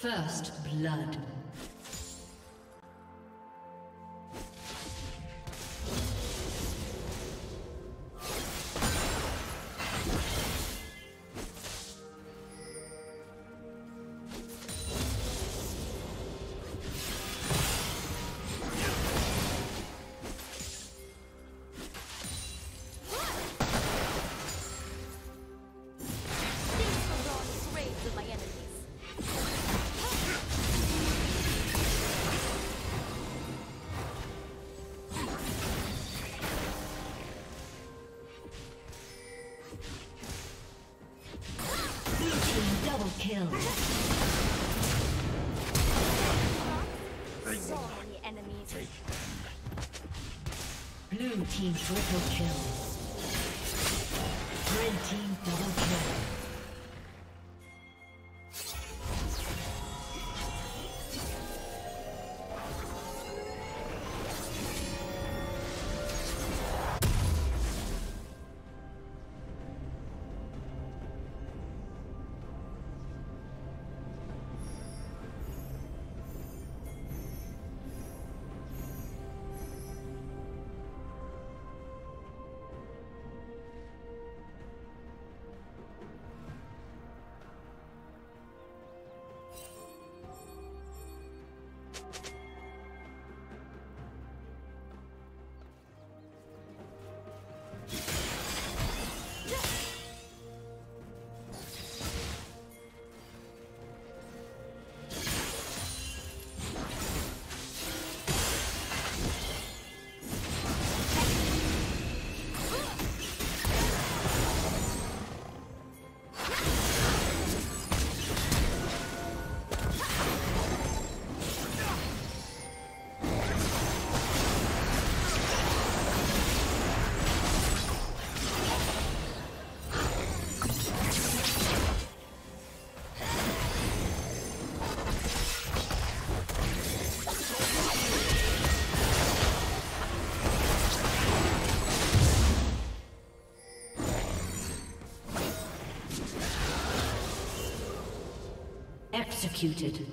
First blood. Kill. So many enemies. Blue team triple kill. Red team double kill. Executed.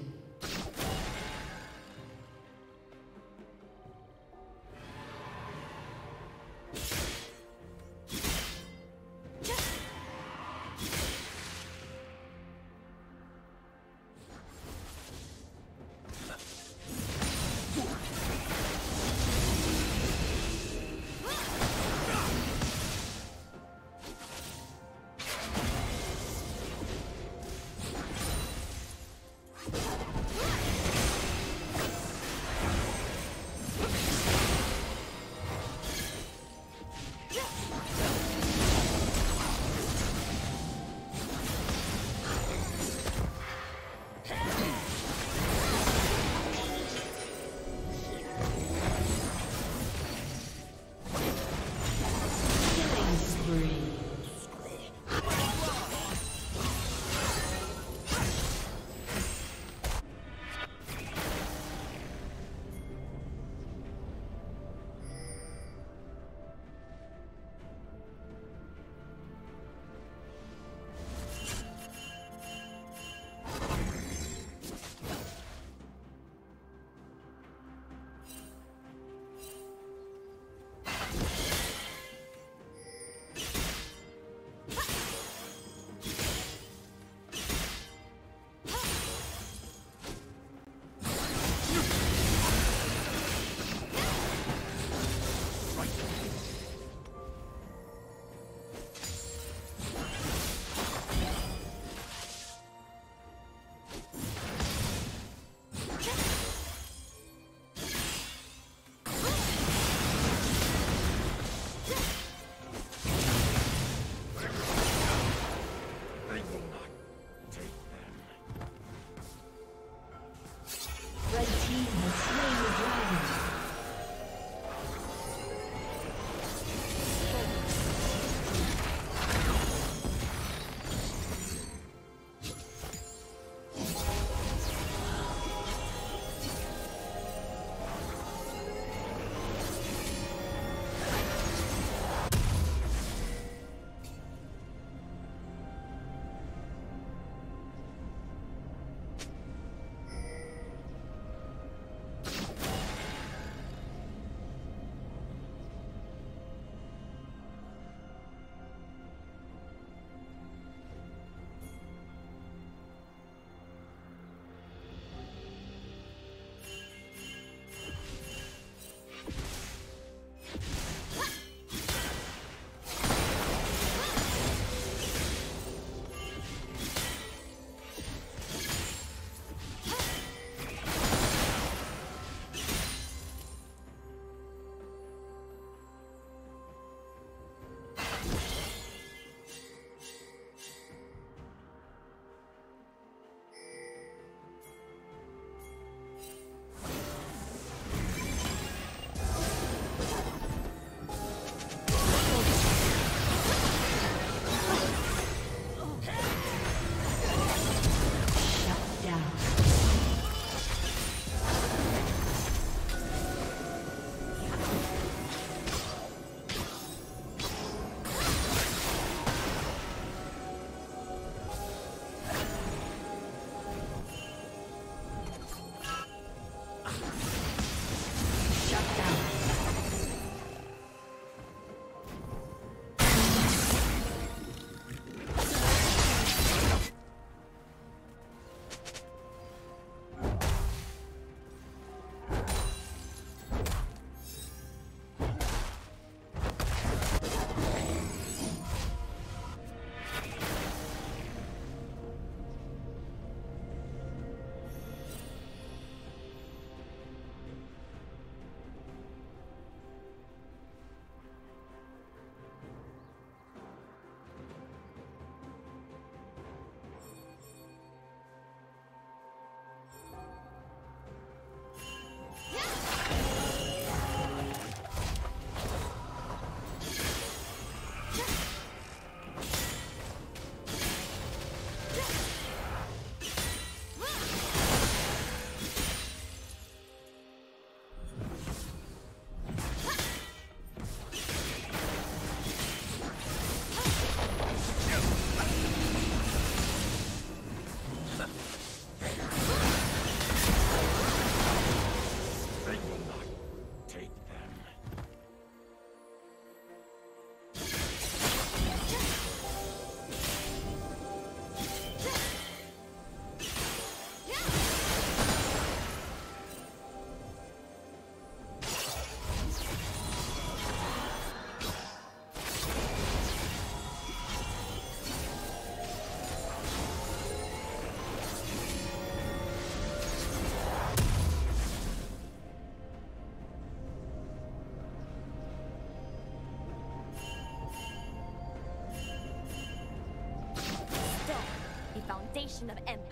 foundation of empires.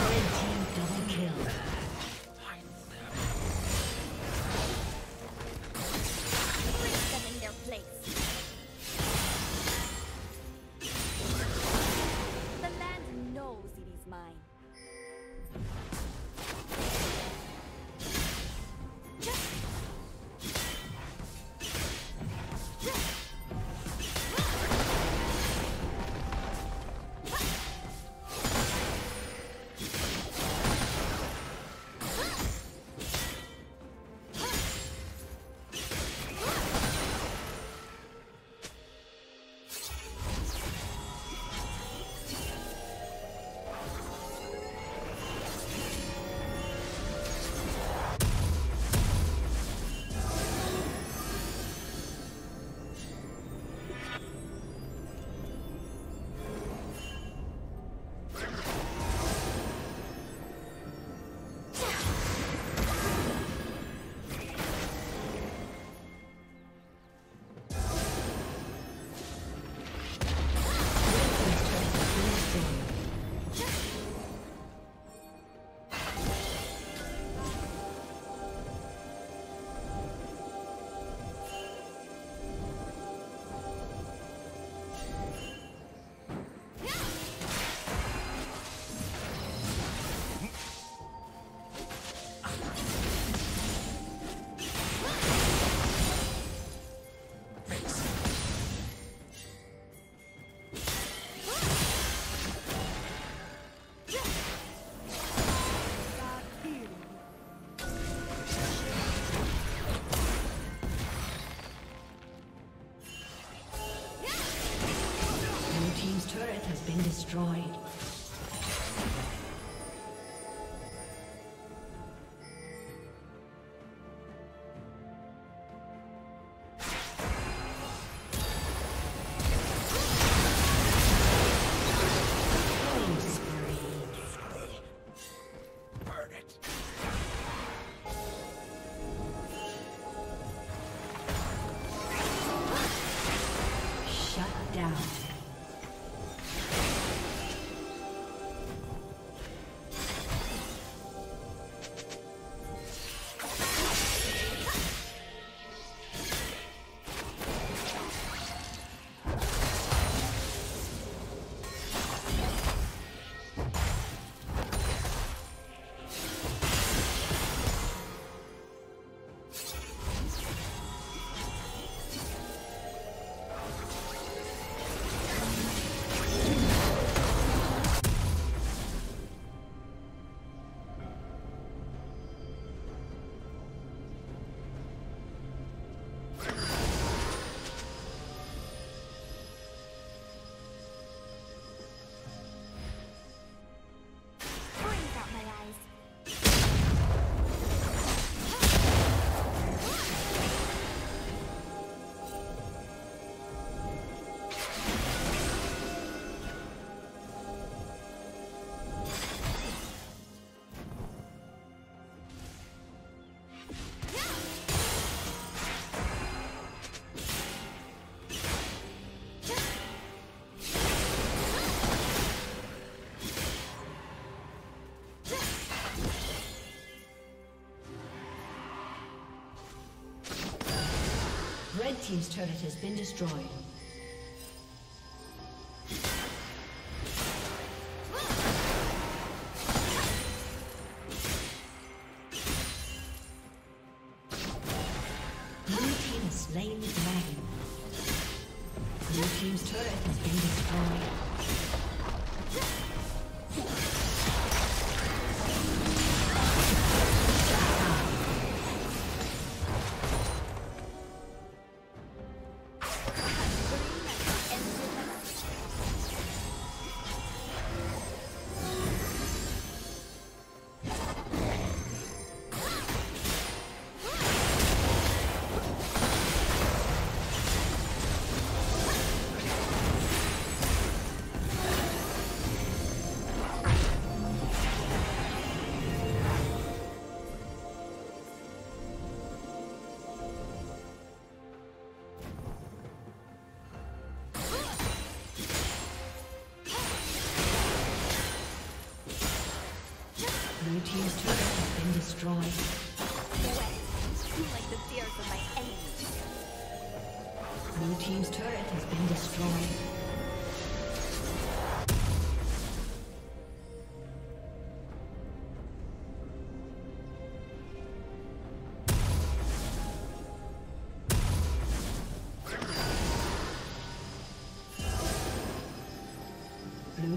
Red team double kill. target. Shut down. Red team's turret has been destroyed. Blue team has slain the dragon. Blue team's turret has been destroyed. Blue team's turret has been destroyed. Wet, like the fears of my enemies. Blue team's turret has been destroyed. Blue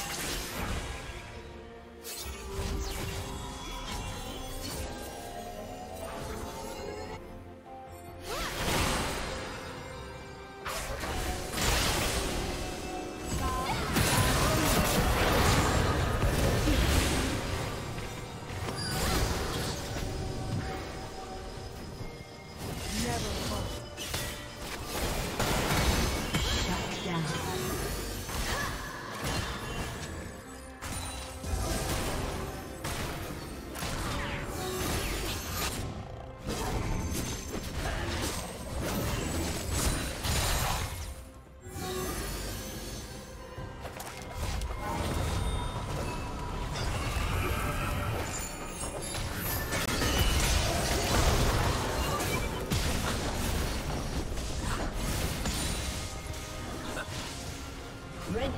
Red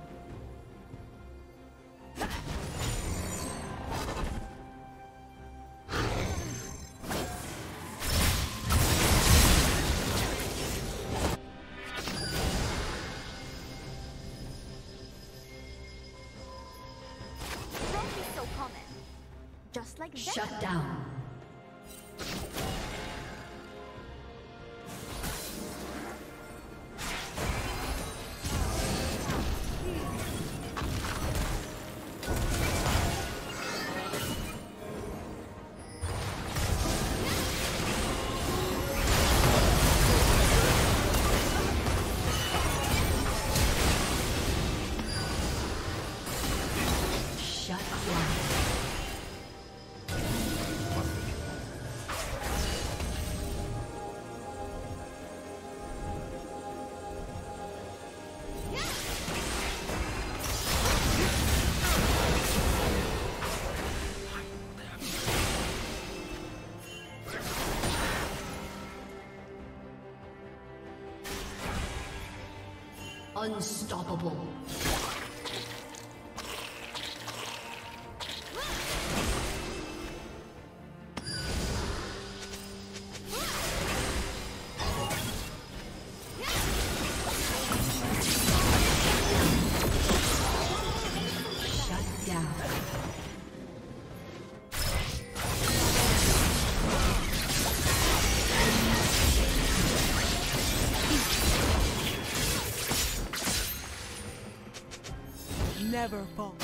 Don't be so common. Just like that. Shut down. Unstoppable. Never fall.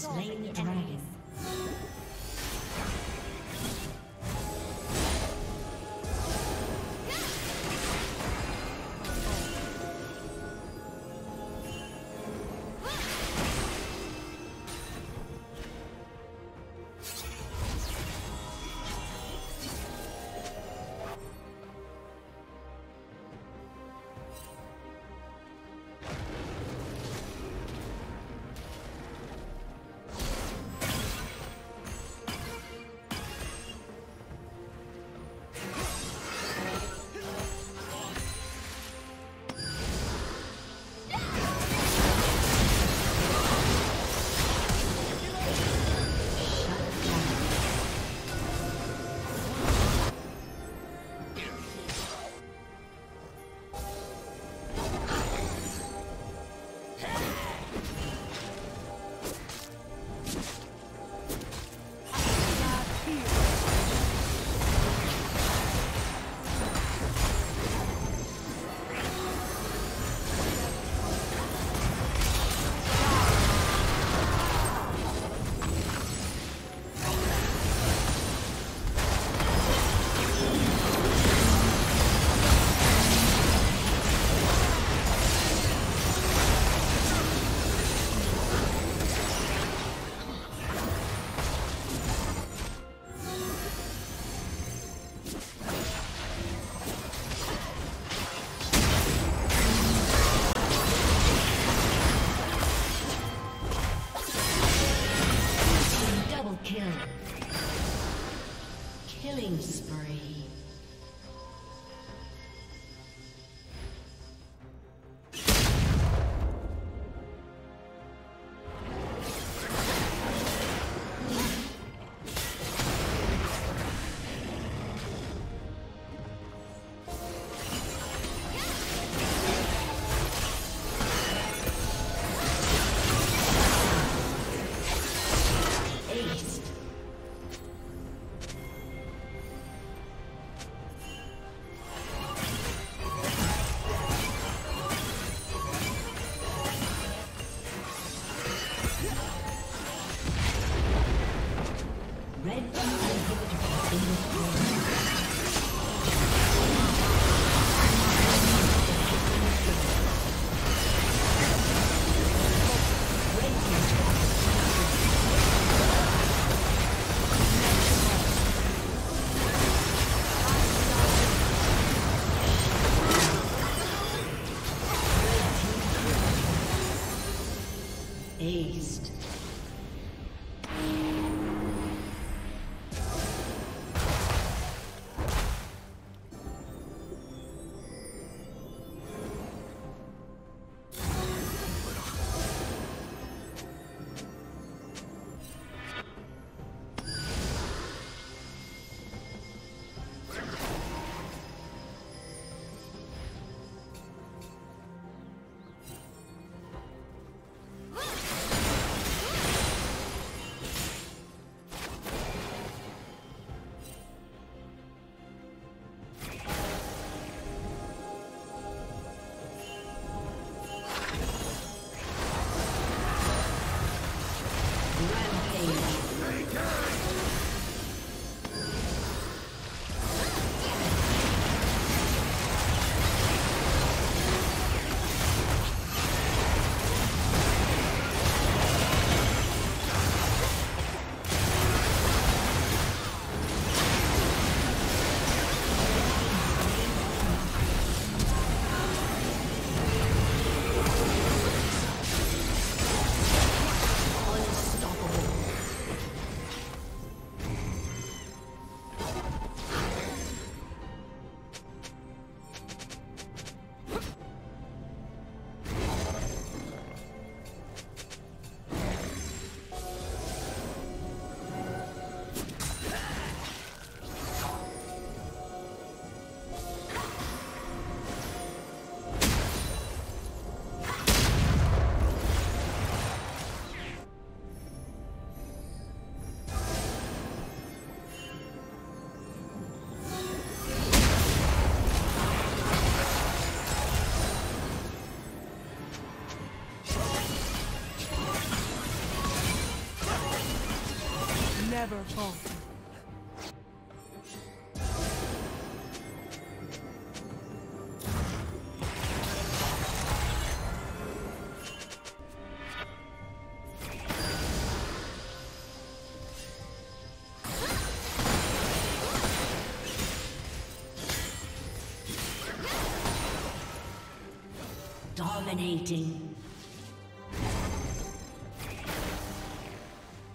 slain the dragon. never falter. Dominating.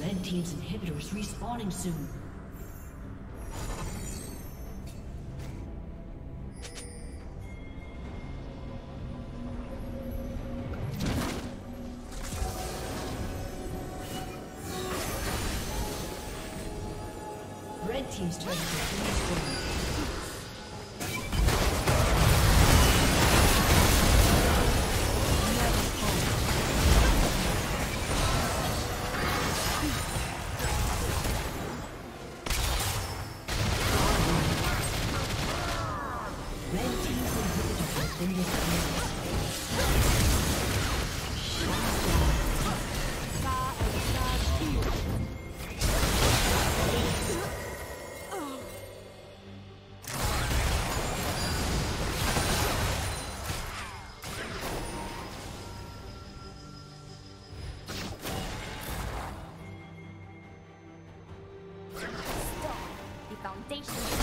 Red team's inhibitor is respawning soon. Red team's turret is destroyed. Foundation.